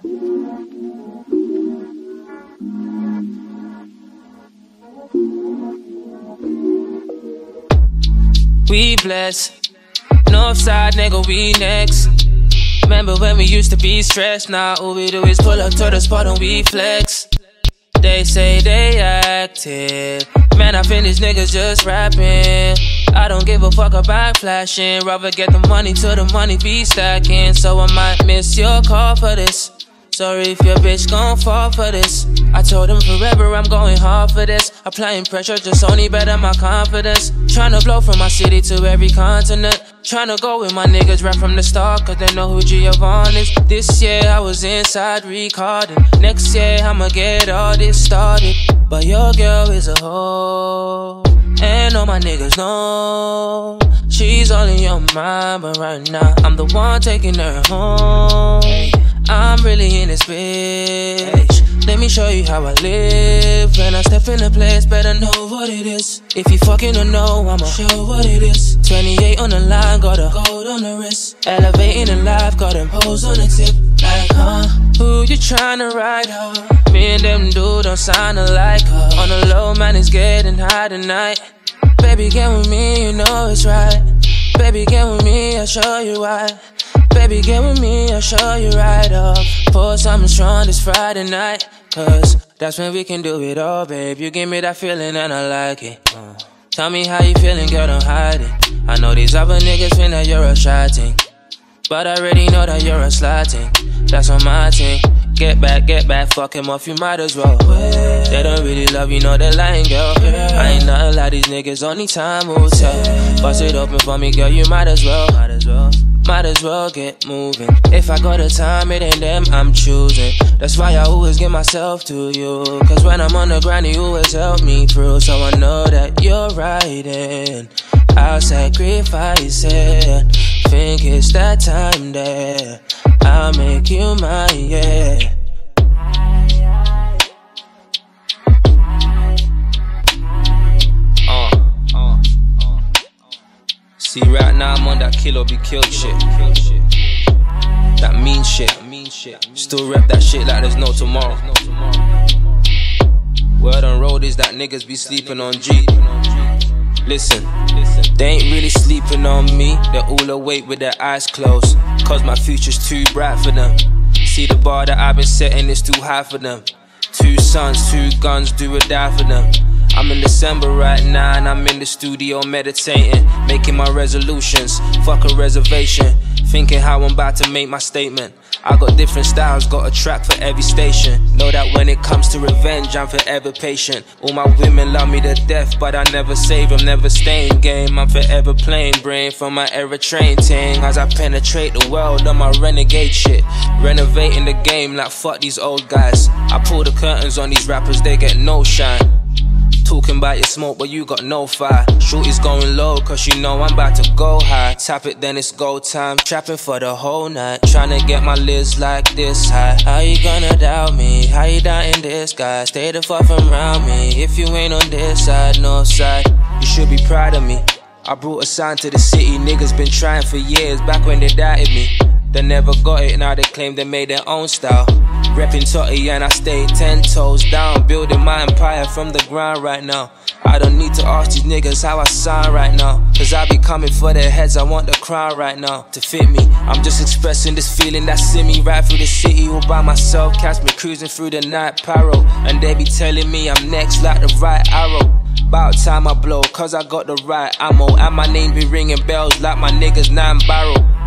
We blessed, Northside nigga, we next. Remember when we used to be stressed? Now all we do is pull up to the spot and we flex. They say they active, man, I think these niggas just rapping. I don't give a fuck about flashing, rather get the money till the money be stacking. So I might miss your call for this. Sorry if your bitch gon' fall for this. I told him forever I'm going hard for this. Applying pressure just only better my confidence. Tryna blow from my city to every continent. Tryna go with my niggas right from the start, cause they know who Giovanni is. This year I was inside recording. Next year I'ma get all this started. But your girl is a hoe, and all my niggas know she's all in your mind, but right now I'm the one taking her home. I'm really in this bitch. Let me show you how I live. When I step in a place, better know what it is. If you fucking don't know, I'ma show what it is. 28 on the line, got a gold on the wrist. Elevating in life, got them hoes on the tip. Like, huh? Who you tryna ride, huh? Me and them dude don't sound alike, huh? On the low, man, it's getting high tonight. Baby, get with me, you know it's right. Baby, get with me, I'll show you why. Baby, get with me, I'll show you right off. Pour something strong this Friday night, cause that's when we can do it all, babe. You give me that feeling and I like it. Tell me how you feeling, girl, don't hide it. I know these other niggas think that you're a shy thing, but I already know that you're a sly thing. That's on my team. Get back, fuck him off, you might as well. They don't really love you, know they're lying, girl. I ain't nothing like these niggas, only time will tell. Bust it open for me, girl, you might as well. Might as well get moving. If I got the time, it ain't them I'm choosing. That's why I always give myself to you, cause when I'm on the grind, you always help me through. So I know that you're right and I'll sacrifice it. Think it's that time there, I'll make you mine, yeah. See, right now I'm on that kill or be killed shit. That mean shit. Still rep that shit like there's no tomorrow. Word on road is that niggas be sleeping on G. Listen, they ain't really sleeping on me. They're all awake with their eyes closed, cause my future's too bright for them. See, the bar that I've been setting is too high for them. Two sons, two guns, do or die for them. I'm in December right now and I'm in the studio meditating, making my resolutions, fuck a reservation. Thinking how I'm about to make my statement. I got different styles, got a track for every station. Know that when it comes to revenge, I'm forever patient. All my women love me to death, but I never save them, never stay in game. I'm forever playing brain from my era train ting. As I penetrate the world on my renegade shit, renovating the game like fuck these old guys. I pull the curtains on these rappers, they get no shine. Talking about your smoke, but you got no fire. Shorty's going low, cause you know I'm about to go high. Tap it, then it's go time. Trapping for the whole night. Trying to get my lids like this high. How you gonna doubt me? How you doubting this guy? Stay the fuck from around me. If you ain't on this side, no side. You should be proud of me. I brought a sign to the city. Niggas been trying for years, back when they doubted me. They never got it, now they claim they made their own style. Reppin' Totty and I stay 10 toes down, building my empire from the ground right now. I don't need to ask these niggas how I sound right now, cause I be coming for their heads, I want the crown right now. To fit me, I'm just expressing this feeling that's in me. Right through the city all by myself, catch me cruising through the night pyro. And they be telling me I'm next like the right arrow. About time I blow, cause I got the right ammo. And my name be ringing bells like my niggas 9 barrel.